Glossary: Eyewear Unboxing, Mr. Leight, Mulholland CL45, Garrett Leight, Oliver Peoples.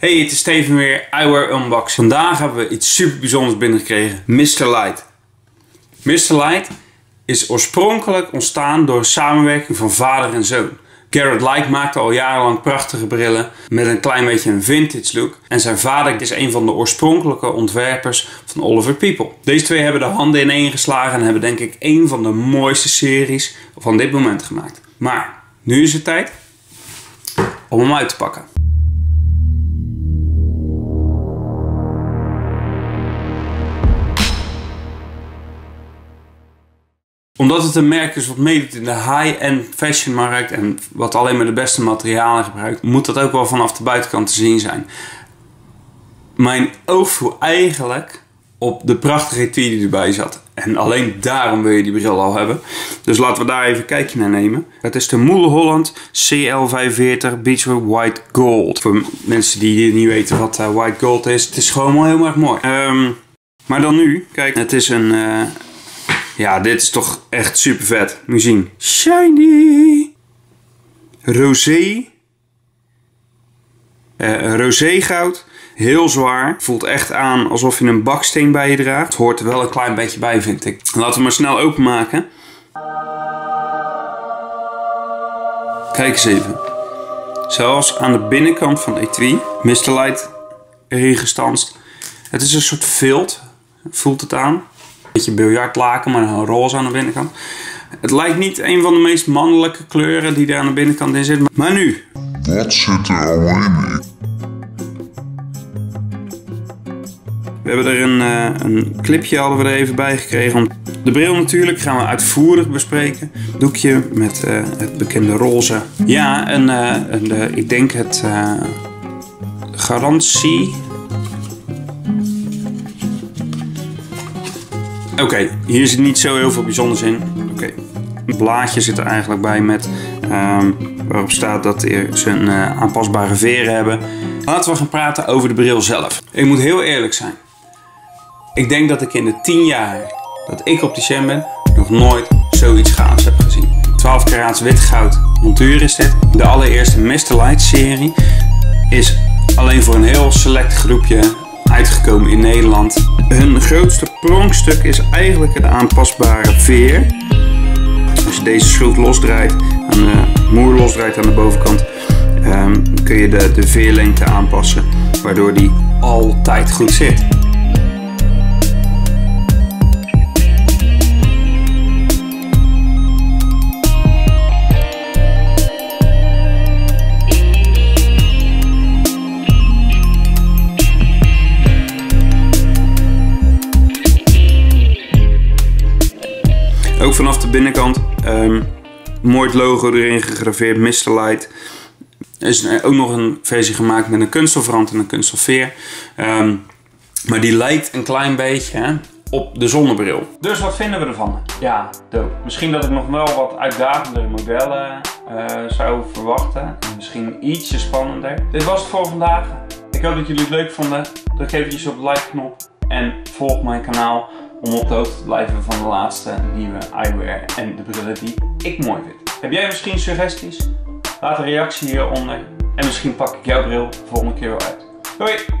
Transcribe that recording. Hey, het is Steven weer, Eyewear Unbox. Vandaag hebben we iets super bijzonders binnengekregen, Mr. Leight. Mr. Leight is oorspronkelijk ontstaan door een samenwerking van vader en zoon. Garrett Leight maakte al jarenlang prachtige brillen met een klein beetje een vintage look. En zijn vader is een van de oorspronkelijke ontwerpers van Oliver Peoples. Deze twee hebben de handen ineengeslagen en hebben denk ik een van de mooiste series van dit moment gemaakt. Maar nu is het tijd om hem uit te pakken. Omdat het een merk is wat meedoet in de high-end fashionmarkt en wat alleen maar de beste materialen gebruikt, moet dat ook wel vanaf de buitenkant te zien zijn. Mijn oog viel eigenlijk op de prachtige tweed die erbij zat. En alleen daarom wil je die bril al hebben. Dus laten we daar even een kijkje naar nemen. Het is de Mulholland CL45 Beachwear White Gold. Voor mensen die niet weten wat White Gold is, het is gewoon heel erg mooi. Maar dan nu, kijk, het is een... Ja, dit is toch echt super vet. Moet je zien. Shiny. Rosé. Rosé goud. Heel zwaar. Voelt echt aan alsof je een baksteen bij je draagt. Het hoort er wel een klein beetje bij, vind ik. Laten we maar snel openmaken. Kijk eens even. Zelfs aan de binnenkant van etui. Mr. Leight erin gestanst. Het is een soort vilt. Voelt het aan. Een beetje biljartlaken, maar een roze aan de binnenkant. Het lijkt niet een van de meest mannelijke kleuren die er aan de binnenkant in zit. Maar nu... Wat zit er allemaal in? We hebben er een clipje hadden we er even bij gekregen. De bril natuurlijk gaan we uitvoerig bespreken. Doekje met het bekende roze. Ja, en ik denk het garantie... Oké, hier zit niet zo heel veel bijzonders in. Oké, een blaadje zit er eigenlijk bij met waarop staat dat ze een aanpasbare veren hebben. Laten we gaan praten over de bril zelf. Ik moet heel eerlijk zijn. Ik denk dat ik in de 10 jaar dat ik opticien ben nog nooit zoiets gaafs heb gezien. 12 karaats wit goud montuur is dit. De allereerste Mr. Leight serie is alleen voor een heel select groepje uitgekomen in Nederland. Hun grootste pronkstuk is eigenlijk een aanpasbare veer. Als je deze schroef losdraait, aan de moer losdraait aan de bovenkant, kun je de veerlengte aanpassen, waardoor die altijd goed zit. Ook vanaf de binnenkant, mooi het logo erin gegraveerd, Mr. Leight. Er is ook nog een versie gemaakt met een kunststofrand en een kunststofveer. Maar die lijkt een klein beetje op de zonnebril. Dus wat vinden we ervan? Ja, dope. Misschien dat ik nog wel wat uitdagender modellen zou verwachten. En misschien ietsje spannender. Dit was het voor vandaag. Ik hoop dat jullie het leuk vonden. Druk eventjes op de like-knop en volg mijn kanaal. Om op de hoogte te blijven van de laatste nieuwe eyewear en de brillen die ik mooi vind. Heb jij misschien suggesties? Laat een reactie hieronder en misschien pak ik jouw bril de volgende keer wel uit. Doei!